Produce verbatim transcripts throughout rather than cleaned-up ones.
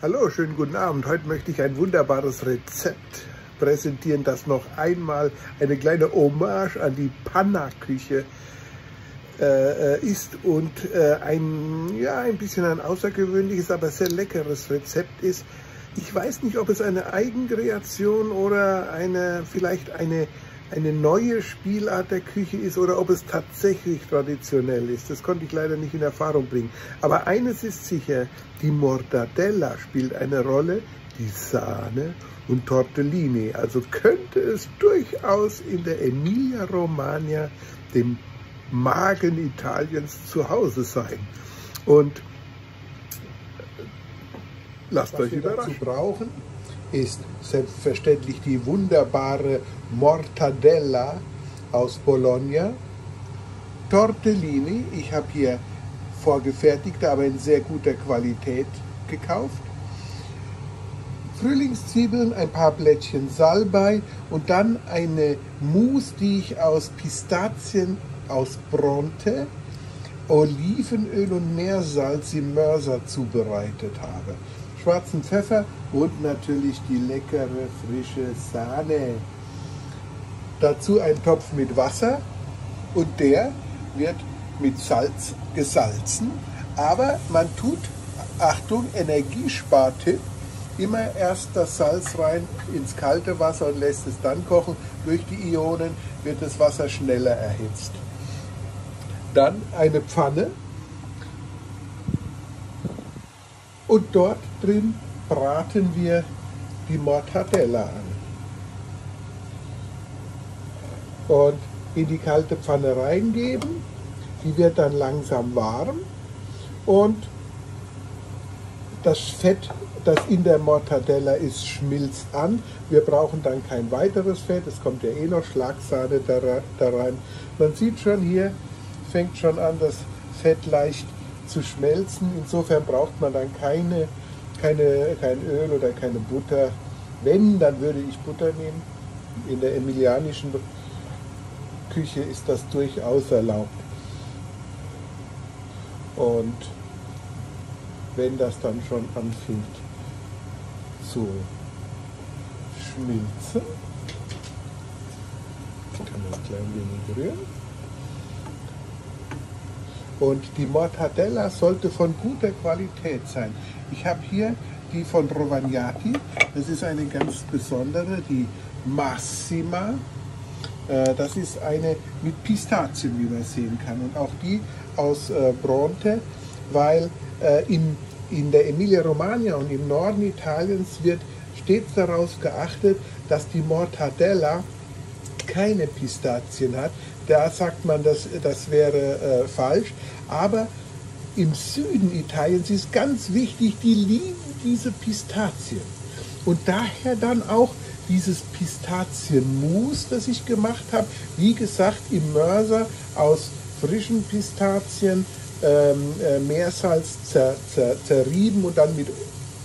Hallo, schönen guten Abend. Heute möchte ich ein wunderbares Rezept präsentieren, das noch einmal eine kleine Hommage an die Panna-Küche äh, ist und äh, ein, ja, ein bisschen ein außergewöhnliches, aber sehr leckeres Rezept ist. Ich weiß nicht, ob es eine Eigenkreation oder eine, vielleicht eine, eine neue Spielart der Küche ist oder ob es tatsächlich traditionell ist. Das konnte ich leider nicht in Erfahrung bringen. Aber eines ist sicher, die Mortadella spielt eine Rolle, die Sahne und Tortellini. Also könnte es durchaus in der Emilia-Romagna, dem Magen Italiens, zu Hause sein. Und lasst Was euch wir überraschen. Dazu brauchen ist selbstverständlich die wunderbare Mortadella aus Bologna, Tortellini, ich habe hier vorgefertigte, aber in sehr guter Qualität gekauft, Frühlingszwiebeln, ein paar Blättchen Salbei und dann eine Mousse, die ich aus Pistazien aus Bronte, Olivenöl und Meersalz im Mörser zubereitet habe. Schwarzen Pfeffer und natürlich die leckere frische Sahne. Dazu ein Topf mit Wasser und der wird mit Salz gesalzen. Aber man tut, Achtung, Energiespartipp, immer erst das Salz rein ins kalte Wasser und lässt es dann kochen. Durch die Ionen wird das Wasser schneller erhitzt. Dann eine Pfanne und dort drin braten wir die Mortadella an. Und in die kalte Pfanne reingeben, die wird dann langsam warm und das Fett, das in der Mortadella ist, schmilzt an. Wir brauchen dann kein weiteres Fett, es kommt ja eh noch Schlagsahne da rein. Man sieht schon hier, fängt schon an, das Fett leicht zu schmelzen. Insofern braucht man dann keine, keine, kein Öl oder keine Butter. Wenn, dann würde ich Butter nehmen. In der emilianischen Küche ist das durchaus erlaubt. Und wenn das dann schon anfängt zu schmilzen, kann man ein klein wenig rühren. Und die Mortadella sollte von guter Qualität sein. Ich habe hier die von Rovagnati. Das ist eine ganz besondere, die Massima. Das ist eine mit Pistazien, wie man sehen kann. Und auch die aus Bronte, weil in, in der Emilia-Romagna und im Norden Italiens wird stets darauf geachtet, dass die Mortadella keine Pistazien hat. Da sagt man, das, das wäre äh, falsch. Aber im Süden Italiens ist ganz wichtig, die lieben diese Pistazien. Und daher dann auch dieses Pistazienmus, das ich gemacht habe. Wie gesagt, im Mörser aus frischen Pistazien, ähm, äh, Meersalz zer, zer, zerrieben und dann mit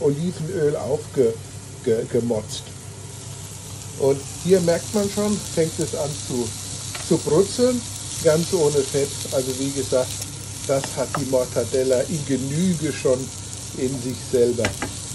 Olivenöl aufgemotzt. Und hier merkt man schon, fängt es an zu zu brutzeln, ganz ohne Fett. Also wie gesagt, das hat die Mortadella in Genüge schon in sich selber.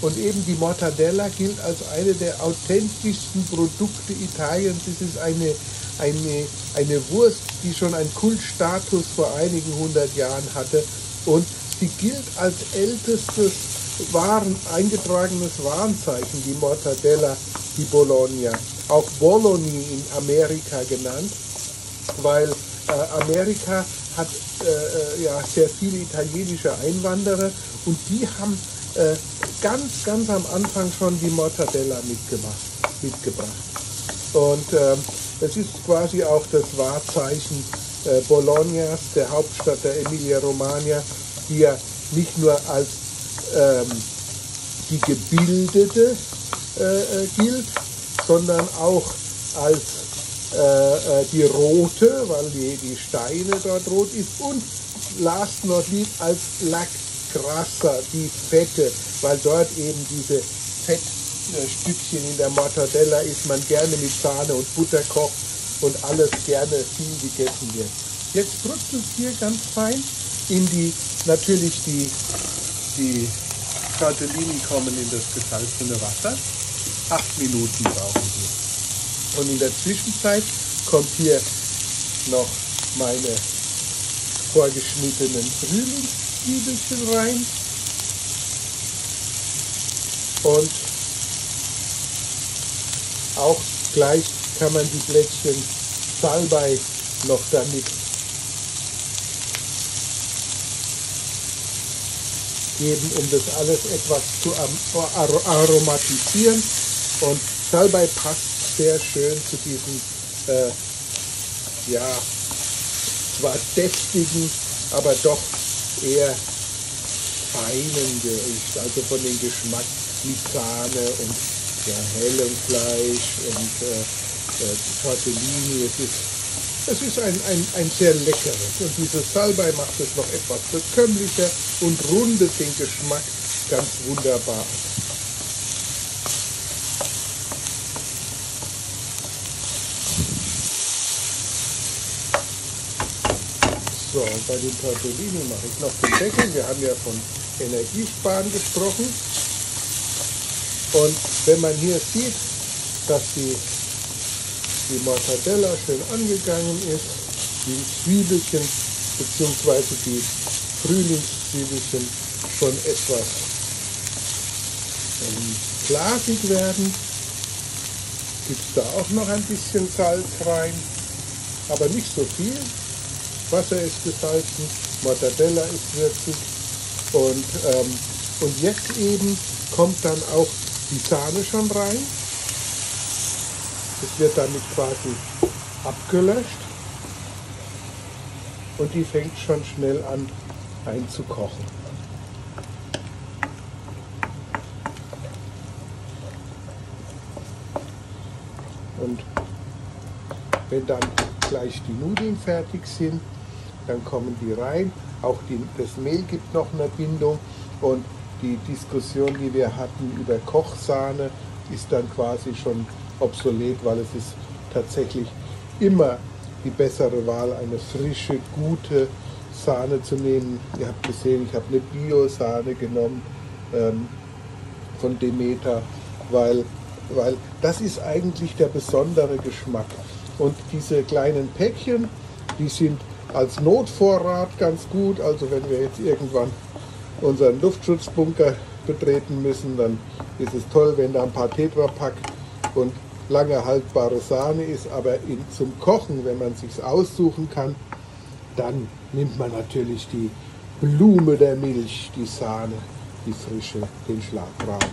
Und eben die Mortadella gilt als eine der authentischsten Produkte Italiens. Es ist eine, eine, eine Wurst, die schon einen Kultstatus vor einigen hundert Jahren hatte. Und sie gilt als ältestes Waren, eingetragenes Warenzeichen, die Mortadella, die Bologna. Auch Bologna in Amerika genannt, weil äh, Amerika hat äh, ja, sehr viele italienische Einwanderer und die haben äh, ganz, ganz am Anfang schon die Mortadella mitgemacht, mitgebracht. Und äh, es ist quasi auch das Wahrzeichen äh, Bolognas, der Hauptstadt der Emilia-Romagna, die ja nicht nur als ähm, die Gebildete äh, gilt, sondern auch als die rote, weil die, die Steine dort rot ist und last not least als La Grassa, die fette, weil dort eben diese Fettstückchen in der Mortadella ist, man gerne mit Sahne und Butter kocht und alles gerne viel gegessen wird. Jetzt drückt es hier ganz fein in die, natürlich die, die Tortellini kommen in das gesalzene Wasser. Acht Minuten brauchen wir. Und in der Zwischenzeit kommt hier noch meine vorgeschnittenen Frühlingszwiebelchen rein. Und auch gleich kann man die Blättchen Salbei noch damit geben, um das alles etwas zu aromatisieren. Und Salbei passt sehr schön zu diesem äh, ja, zwar deftigen, aber doch eher feinen Gericht, also von dem Geschmack mit Sahne und ja, hellem Fleisch und äh, äh, Tortellini. Es ist, es ist ein, ein, ein sehr leckeres, und dieses Salbei macht es noch etwas bekömmlicher und rundet den Geschmack ganz wunderbar ab. So, und bei den Tortellini mache ich noch den Deckel. Wir haben ja von Energiesparen gesprochen. Und wenn man hier sieht, dass die, die Mortadella schön angegangen ist, die Zwiebelchen bzw. die Frühlingszwiebelchen schon etwas ähm, glasig werden, gibt es da auch noch ein bisschen Salz rein, aber nicht so viel. Wasser ist gesalzen, Mortadella ist würzig, und, ähm, und jetzt eben kommt dann auch die Sahne schon rein. Das wird damit quasi abgelöscht und die fängt schon schnell an einzukochen. Und wenn dann gleich die Nudeln fertig sind, dann kommen die rein. Auch die, das Mehl gibt noch eine Bindung, und die Diskussion, die wir hatten über Kochsahne, ist dann quasi schon obsolet, weil es ist tatsächlich immer die bessere Wahl, eine frische, gute Sahne zu nehmen. Ihr habt gesehen, ich habe eine Bio-Sahne genommen ähm, von Demeter, weil, weil das ist eigentlich der besondere Geschmack. Und diese kleinen Päckchen, die sind als Notvorrat ganz gut. Also wenn wir jetzt irgendwann unseren Luftschutzbunker betreten müssen, dann ist es toll, wenn da ein paar Tetrapack und lange haltbare Sahne ist. Aber in, zum Kochen, wenn man sich's aussuchen kann, dann nimmt man natürlich die Blume der Milch, die Sahne, die Frische, den Schlagraum.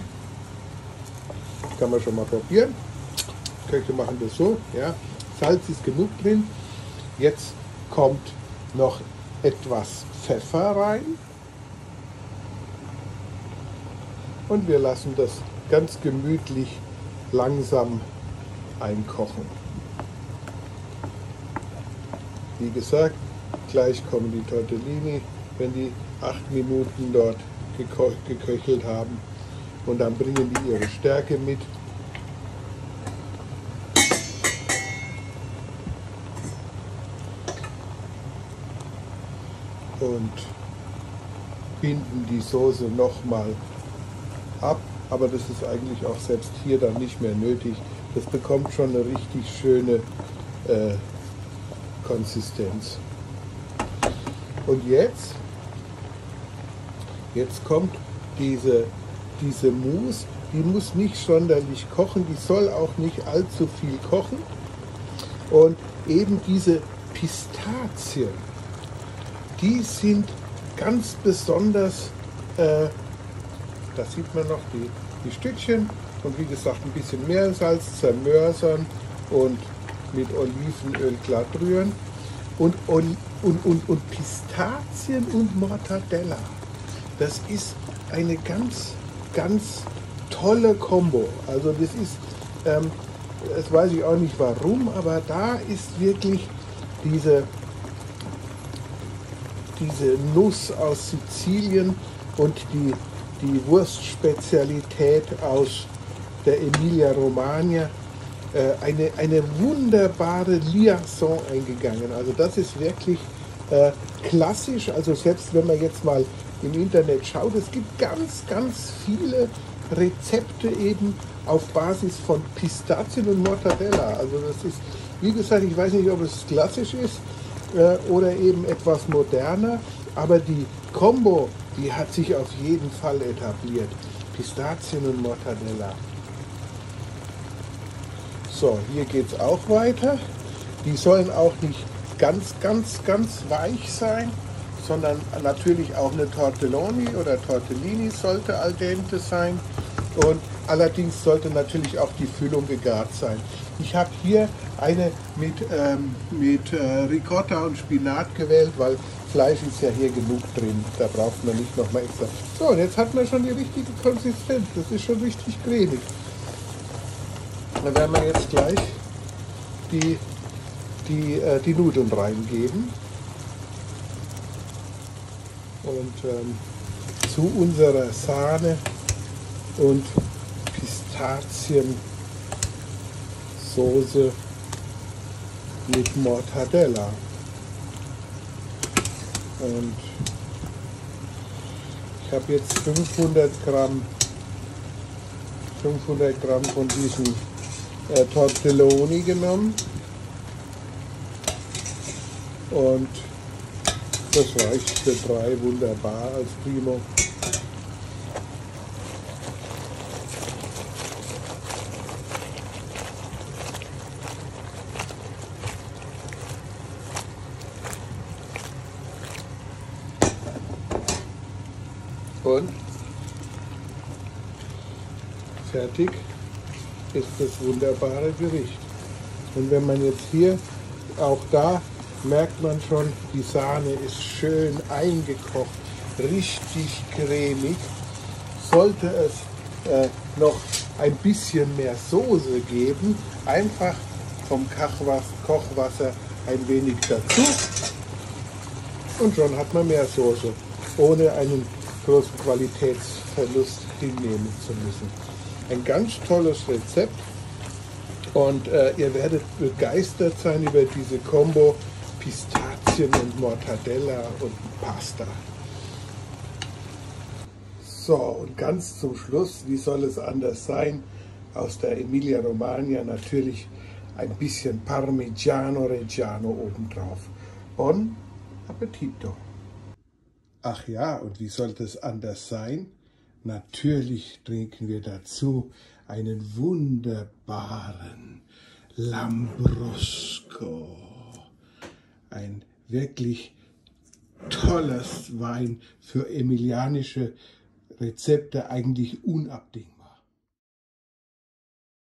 Kann man schon mal probieren. Köche machen das so, ja. Salz ist genug drin. Jetzt kommt noch etwas Pfeffer rein. Und wir lassen das ganz gemütlich langsam einkochen. Wie gesagt, gleich kommen die Tortellini, wenn die acht Minuten dort geköchelt haben. Und dann bringen die ihre Stärke mit. Und binden die Soße nochmal ab, aber das ist eigentlich auch selbst hier dann nicht mehr nötig. Das bekommt schon eine richtig schöne äh, Konsistenz. Und jetzt, jetzt kommt diese, diese Mousse, die muss nicht sonderlich kochen, die soll auch nicht allzu viel kochen. Und eben diese Pistazien, die sind ganz besonders äh, da sieht man noch die, die Stückchen, und wie gesagt ein bisschen Meersalz zermörsern und mit Olivenöl glatt rühren. Und, und, und, und Pistazien und Mortadella, das ist eine ganz, ganz tolle Kombo. Also das ist, ähm, das weiß ich auch nicht warum, aber da ist wirklich diese, diese Nuss aus Sizilien und die die Wurstspezialität aus der Emilia-Romagna, äh, eine, eine wunderbare Liaison eingegangen. Also das ist wirklich äh, klassisch. Also selbst wenn man jetzt mal im Internet schaut, es gibt ganz, ganz viele Rezepte eben auf Basis von Pistazien und Mortadella. Also das ist, wie gesagt, ich weiß nicht, ob es klassisch ist äh, oder eben etwas moderner, aber die Combo, die hat sich auf jeden Fall etabliert. Pistazien und Mortadella. So, hier geht es auch weiter. Die sollen auch nicht ganz, ganz, ganz weich sein, sondern natürlich auch eine Tortelloni oder Tortellini sollte al dente sein. Und allerdings sollte natürlich auch die Füllung gegart sein. Ich habe hier eine mit, ähm, mit äh, Ricotta und Spinat gewählt, weil Fleisch ist ja hier genug drin. Da braucht man nicht nochmal extra. So, und jetzt hat man schon die richtige Konsistenz. Das ist schon richtig cremig. Dann werden wir jetzt gleich die, die, äh, die Nudeln reingeben. Und ähm, zu unserer Sahne und Pistaziensoße mit Mortadella. Und ich habe jetzt fünfhundert Gramm von diesem äh, Tortelloni genommen. Und das reicht für drei wunderbar als Primo. Und fertig ist das wunderbare Gericht. Und wenn man jetzt hier, auch da merkt man schon, die Sahne ist schön eingekocht, richtig cremig. Sollte es äh, noch ein bisschen mehr Soße geben, einfach vom Kochwasser ein wenig dazu und schon hat man mehr Soße, ohne einen großen Qualitätsverlust hinnehmen zu müssen. Ein ganz tolles Rezept und äh, ihr werdet begeistert sein über diese Combo Pistazien und Mortadella und Pasta. So, und ganz zum Schluss, wie soll es anders sein, aus der Emilia-Romagna natürlich ein bisschen Parmigiano-Reggiano obendrauf. Buon appetito! Ach ja, und wie sollte es anders sein? Natürlich trinken wir dazu einen wunderbaren Lambrusco. Ein wirklich tolles Wein für emilianische Rezepte, eigentlich unabdingbar.